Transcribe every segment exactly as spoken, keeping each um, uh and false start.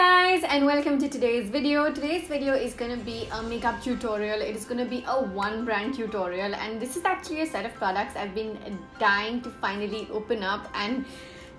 Hi guys and welcome to today's video. Today's video is gonna be a makeup tutorial. It is gonna be a one brand tutorial, and this is actually a set of products I've been dying to finally open up and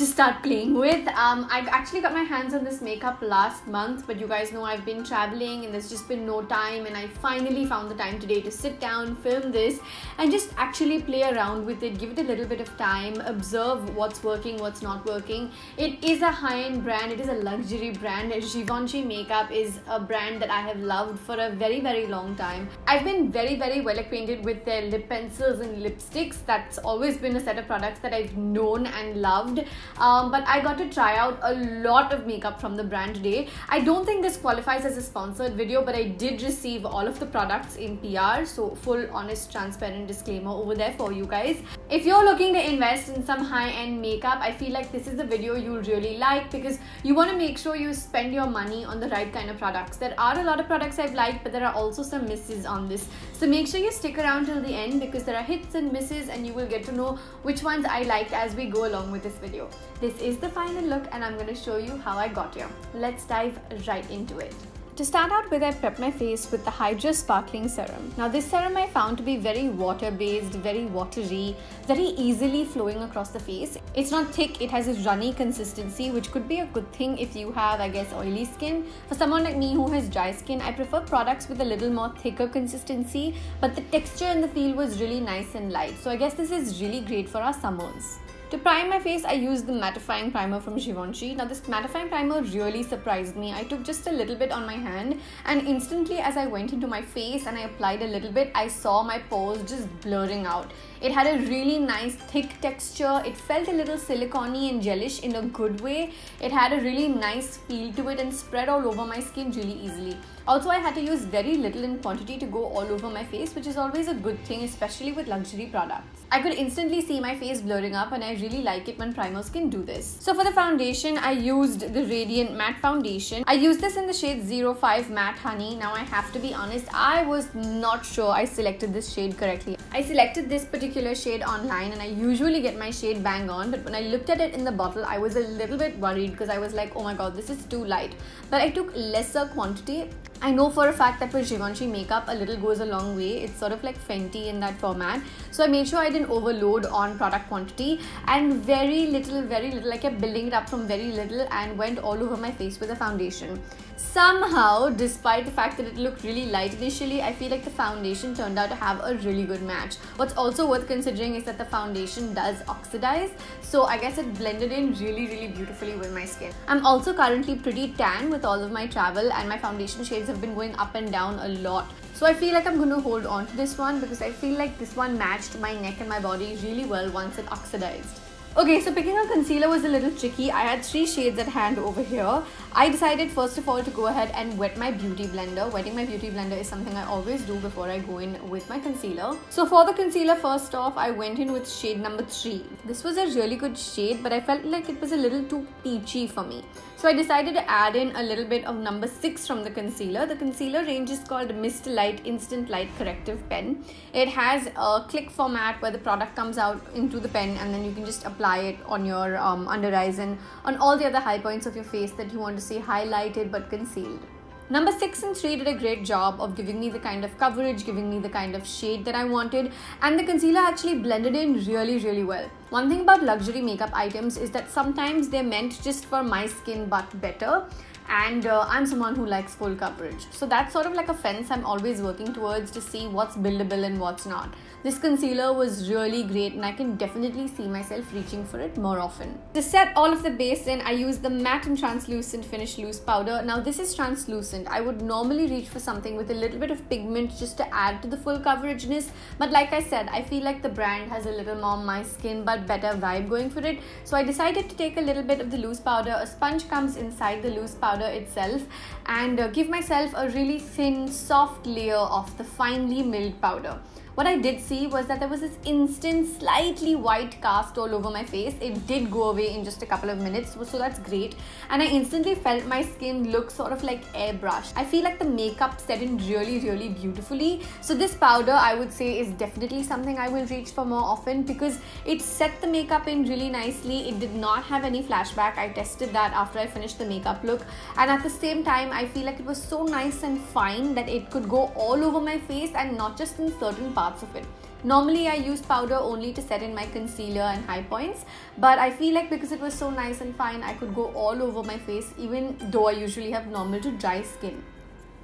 just start playing with. Um, I've actually got my hands on this makeup last month, but you guys know I've been traveling and there's just been no time, and I finally found the time today to sit down, film this and just actually play around with it, give it a little bit of time, observe what's working, what's not working. It is a high-end brand, it is a luxury brand. Givenchy makeup is a brand that I have loved for a very very long time. I've been very very well acquainted with their lip pencils and lipsticks. That's always been a set of products that I've known and loved. Um, but I got to try out a lot of makeup from the brand today. I don't think this qualifies as a sponsored video, but I did receive all of the products in P R, so full honest transparent disclaimer over there for you guys. If you're looking to invest in some high-end makeup, I feel like this is the video you'll really like, because you want to make sure you spend your money on the right kind of products. There are a lot of products I've liked, but there are also some misses on this, so make sure you stick around till the end because there are hits and misses and you will get to know which ones I liked as we go along with this video. This is the final look and I'm going to show you how I got here. Let's dive right into it. To start out with, I prepped my face with the Hydra Sparkling Serum. Now this serum I found to be very water-based, very watery, very easily flowing across the face. It's not thick, it has a runny consistency, which could be a good thing if you have, I guess, oily skin. For someone like me who has dry skin, I prefer products with a little more thicker consistency, but the texture and the feel was really nice and light. So I guess this is really great for our summers. To prime my face, I used the mattifying primer from Givenchy. Now this mattifying primer really surprised me. I took just a little bit on my hand, and instantly as I went into my face and I applied a little bit, I saw my pores just blurring out. It had a really nice thick texture. It felt a little silicone-y and gelish in a good way. It had a really nice feel to it and spread all over my skin really easily. Also, I had to use very little in quantity to go all over my face, which is always a good thing, especially with luxury products. I could instantly see my face blurring up, and I really like it when primers can do this. So for the foundation, I used the Radiant Matte Foundation. I used this in the shade zero five Matte Honey. Now I have to be honest, I was not sure I selected this shade correctly. I selected this particular shade online, and I usually get my shade bang on, but when I looked at it in the bottle, I was a little bit worried because I was like, oh my god, this is too light. But I took lesser quantity. I know for a fact that with Givenchy makeup, a little goes a long way. It's sort of like Fenty in that format. So I made sure I didn't overload on product quantity, and very little, very little, I kept building it up from very little and went all over my face with the foundation. Somehow, despite the fact that it looked really light initially, I feel like the foundation turned out to have a really good match. What's also worth considering is that the foundation does oxidize, so I guess it blended in really, really beautifully with my skin. I'm also currently pretty tan with all of my travel, and my foundation shades have been going up and down a lot. So I feel like I'm going to hold on to this one because I feel like this one matched my neck and my body really well once it oxidized. Okay, so picking a concealer was a little tricky. I had three shades at hand over here. I decided first of all to go ahead and wet my beauty blender. Wetting my beauty blender is something I always do before I go in with my concealer. So for the concealer, first off, I went in with shade number three. This was a really good shade, but I felt like it was a little too peachy for me. So I decided to add in a little bit of number six from the concealer. The concealer range is called Mister Instant Light Corrective Pen. It has a click format where the product comes out into the pen, and then you can just apply it on your um, under eyes and on all the other high points of your face that you want to see highlighted but concealed. Number six and three did a great job of giving me the kind of coverage, giving me the kind of shade that I wanted, and the concealer actually blended in really really well. One thing about luxury makeup items is that sometimes they're meant just for my skin but better, and uh, I'm someone who likes full coverage, so that's sort of like a fence I'm always working towards to see what's buildable and what's not. This concealer was really great, and I can definitely see myself reaching for it more often. To set all of the base in, I used the matte and translucent finish loose powder. Now this is translucent. I would normally reach for something with a little bit of pigment just to add to the full coverageness, but like I said, I feel like the brand has a little more my skin but better vibe going for it, so I decided to take a little bit of the loose powder. A sponge comes inside the loose powder itself, and uh, give myself a really thin soft layer of the finely milled powder. What I did see was that there was this instant slightly white cast all over my face. It did go away in just a couple of minutes, so that's great. And I instantly felt my skin look sort of like airbrushed. I feel like the makeup set in really really beautifully. So this powder I would say is definitely something I will reach for more often because it set the makeup in really nicely. It did not have any flashback. I tested that after I finished the makeup look, and at the same time I feel like it was so nice and fine that it could go all over my face and not just in certain parts of it. Normally I use powder only to set in my concealer and high points, but I feel like because it was so nice and fine, I could go all over my face even though I usually have normal to dry skin.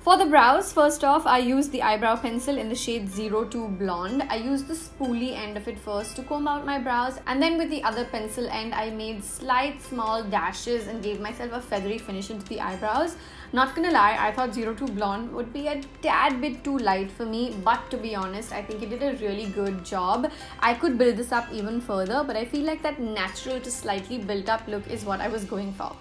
For the brows, first off, I used the eyebrow pencil in the shade zero two Blonde. I used the spoolie end of it first to comb out my brows, and then with the other pencil end, I made slight small dashes and gave myself a feathery finish into the eyebrows. Not gonna lie, I thought zero two Blonde would be a tad bit too light for me, but to be honest, I think it did a really good job. I could build this up even further, but I feel like that natural to slightly built up look is what I was going for.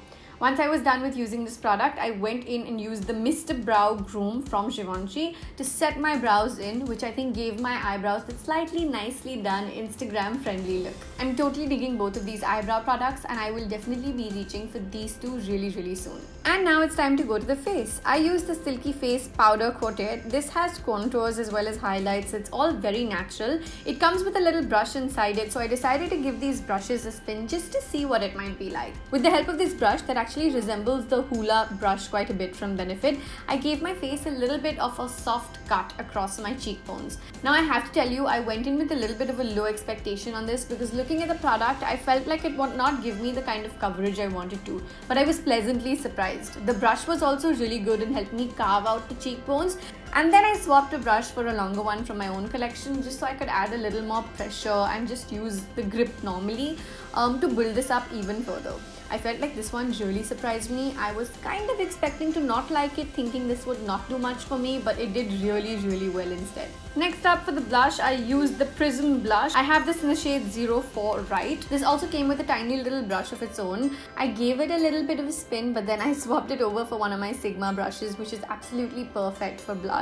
Once I was done with using this product, I went in and used the Mister Brow Groom from Givenchy to set my brows in, which I think gave my eyebrows that slightly nicely done Instagram friendly look. I'm totally digging both of these eyebrow products and I will definitely be reaching for these two really really soon. And now it's time to go to the face. I used the Silky Face Powder Quartet. This has contours as well as highlights. It's all very natural. It comes with a little brush inside it, so I decided to give these brushes a spin just to see what it might be like. With the help of this brush that actually Actually resembles the Hoola brush quite a bit from Benefit, I gave my face a little bit of a soft cut across my cheekbones. Now I have to tell you, I went in with a little bit of a low expectation on this because looking at the product, I felt like it would not give me the kind of coverage I wanted to, but I was pleasantly surprised. The brush was also really good and helped me carve out the cheekbones. And then I swapped a brush for a longer one from my own collection just so I could add a little more pressure and just use the grip normally um, to build this up even further. I felt like this one really surprised me. I was kind of expecting to not like it, thinking this would not do much for me, but it did really really well instead. Next up, for the blush, I used the Prism Blush. I have this in the shade zero four Right. This also came with a tiny little brush of its own. I gave it a little bit of a spin, but then I swapped it over for one of my Sigma brushes, which is absolutely perfect for blush.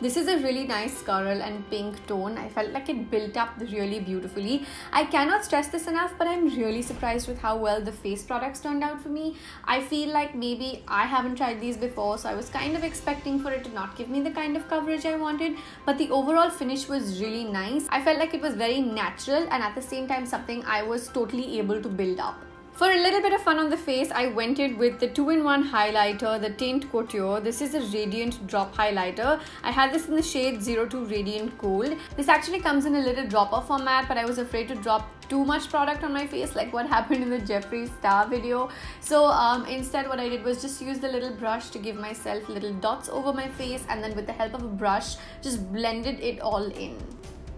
This is a really nice coral and pink tone. I felt like it built up really beautifully. I cannot stress this enough, but I'm really surprised with how well the face products turned out for me. I feel like maybe I haven't tried these before, so I was kind of expecting for it to not give me the kind of coverage I wanted, but the overall finish was really nice. I felt like it was very natural and at the same time something I was totally able to build up. For a little bit of fun on the face, I went in with the two in one highlighter, the Teint Couture. This is a Radiant Drop Highlighter. I had this in the shade zero two Radiant Gold. This actually comes in a little dropper format, but I was afraid to drop too much product on my face like what happened in the Jeffree Star video. So um, instead what I did was just use the little brush to give myself little dots over my face, and then with the help of a brush, just blended it all in.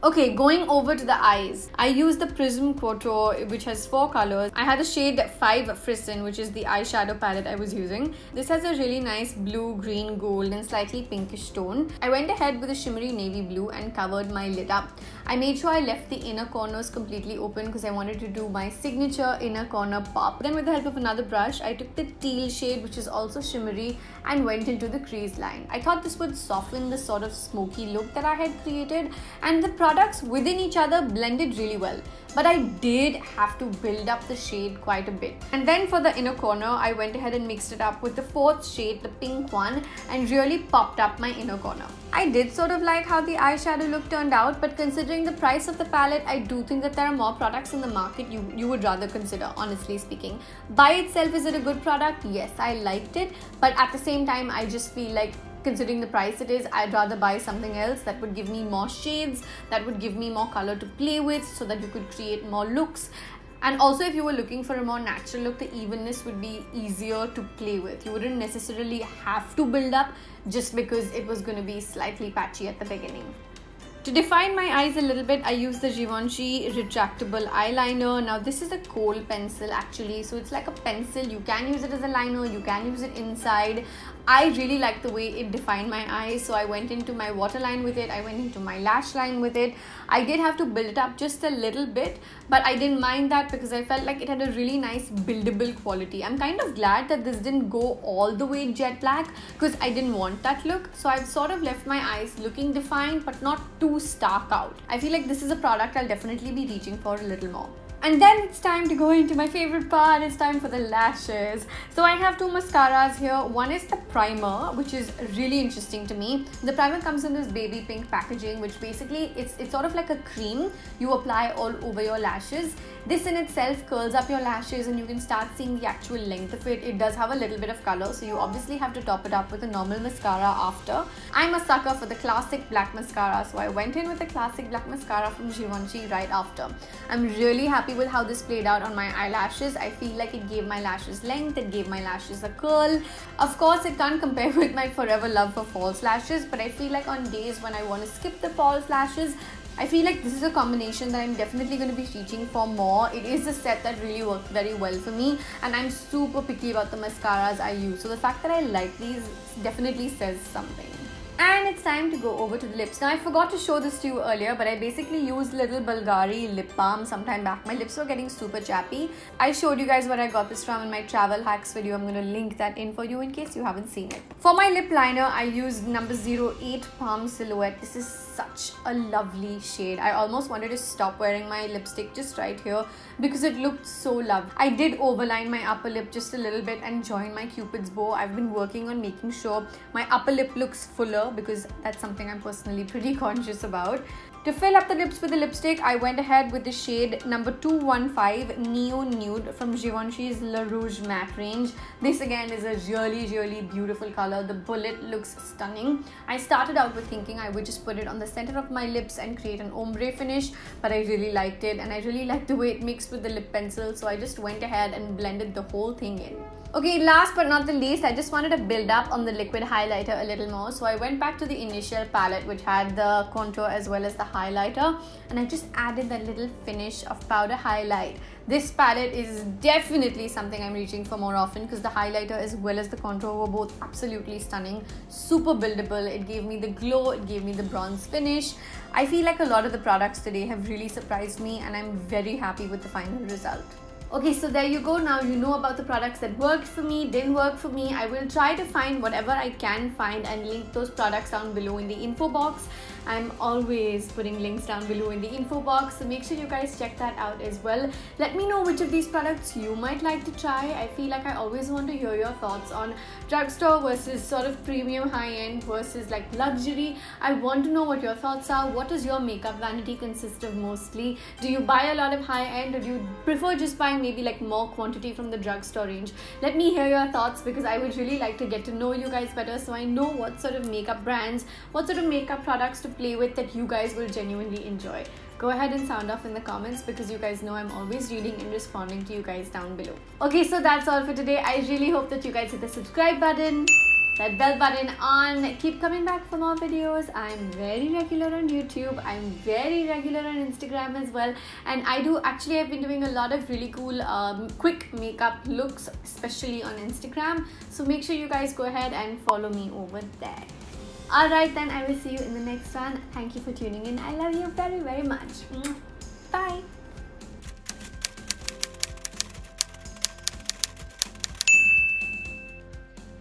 Okay, going over to the eyes, I used the Prism Quatuor, which has four colors. I had the shade five Frisson, which is the eyeshadow palette I was using. This has a really nice blue, green, gold and slightly pinkish tone. I went ahead with a shimmery navy blue and covered my lid up. I made sure I left the inner corners completely open because I wanted to do my signature inner corner pop. Then with the help of another brush, I took the teal shade, which is also shimmery, and went into the crease line. I thought this would soften the sort of smoky look that I had created, and the products within each other blended really well, but I did have to build up the shade quite a bit. And then for the inner corner, I went ahead and mixed it up with the fourth shade, the pink one, and really popped up my inner corner. I did sort of like how the eyeshadow look turned out, but considering the price of the palette, I do think that there are more products in the market you, you would rather consider, honestly speaking. By itself, is it a good product? Yes, I liked it, but at the same time, I just feel like considering the price it is, I'd rather buy something else that would give me more shades, that would give me more color to play with so that you could create more looks. And also, if you were looking for a more natural look, the evenness would be easier to play with. You wouldn't necessarily have to build up just because it was going to be slightly patchy at the beginning. To define my eyes a little bit, I used the Givenchy Retractable Eyeliner. Now this is a kohl pencil actually, so it's like a pencil. You can use it as a liner, you can use it inside. I really like the way it defined my eyes, so I went into my waterline with it, I went into my lash line with it. I did have to build it up just a little bit, but I didn't mind that because I felt like it had a really nice buildable quality. I'm kind of glad that this didn't go all the way jet black because I didn't want that look. So I've sort of left my eyes looking defined but not too stark out. I feel like this is a product I'll definitely be reaching for a little more. And then it's time to go into my favorite part. It's time for the lashes. So I have two mascaras here. One is the primer, which is really interesting to me. The primer comes in this baby pink packaging, which basically it's, it's sort of like a cream you apply all over your lashes. This in itself curls up your lashes and you can start seeing the actual length of it. It does have a little bit of color, so you obviously have to top it up with a normal mascara after. I'm a sucker for the classic black mascara, so I went in with the classic black mascara from Givenchy right after. I'm really happy with how this played out on my eyelashes. I feel like it gave my lashes length, it gave my lashes a curl. Of course, it can't compare with my forever love for false lashes, but I feel like on days when I want to skip the false lashes, I feel like this is a combination that I'm definitely going to be reaching for more. It is a set that really worked very well for me, and I'm super picky about the mascaras I use, so the fact that I like these definitely says something. And it's time to go over to the lips. Now, I forgot to show this to you earlier, but I basically used little Bulgari lip balm sometime back. My lips were getting super chappy. I showed you guys where I got this from in my travel hacks video. I'm going to link that in for you in case you haven't seen it. For my lip liner, I used number zero eight Palm Silhouette. This is such a lovely shade. I almost wanted to stop wearing my lipstick just right here because it looked so lovely. I did overline my upper lip just a little bit and join my cupid's bow. I've been working on making sure my upper lip looks fuller, because that's something I'm personally pretty conscious about. To fill up the lips with the lipstick, I went ahead with the shade number two one five Neo Nude from Givenchy's Le Rouge Matte range. This again is a really, really beautiful color. The bullet looks stunning. I started out with thinking I would just put it on the center of my lips and create an ombre finish, but I really liked it and I really liked the way it mixed with the lip pencil, so I just went ahead and blended the whole thing in. Okay, last but not the least, I just wanted to build up on the liquid highlighter a little more, so I went back to the initial palette which had the contour as well as the highlighter, and I just added that little finish of powder highlight. This palette is definitely something I'm reaching for more often because the highlighter as well as the contour were both absolutely stunning, super buildable. It gave me the glow, it gave me the bronze finish. I feel like a lot of the products today have really surprised me and I'm very happy with the final result. Okay, so there you go. Now you know about the products that worked for me, didn't work for me. I will try to find whatever I can find and link those products down below in the info box. I'm always putting links down below in the info box, so make sure you guys check that out as well. Let me know which of these products you might like to try. I feel like I always want to hear your thoughts on drugstore versus sort of premium high-end versus like luxury. I want to know what your thoughts are. What does your makeup vanity consist of mostly? Do you buy a lot of high-end, or do you prefer just buying maybe like more quantity from the drugstore range? Let me hear your thoughts because I would really like to get to know you guys better, so I know what sort of makeup brands, what sort of makeup products to play with that you guys will genuinely enjoy. Go ahead and sound off in the comments because you guys know I'm always reading and responding to you guys down below. Okay, so that's all for today. I really hope that you guys hit the subscribe button, that bell button on. Keep coming back for more videos. I'm very regular on YouTube. I'm very regular on Instagram as well. And I do actually, I've been doing a lot of really cool um, quick makeup looks, especially on Instagram. So make sure you guys go ahead and follow me over there. Alright then, I will see you in the next one. Thank you for tuning in. I love you very, very much.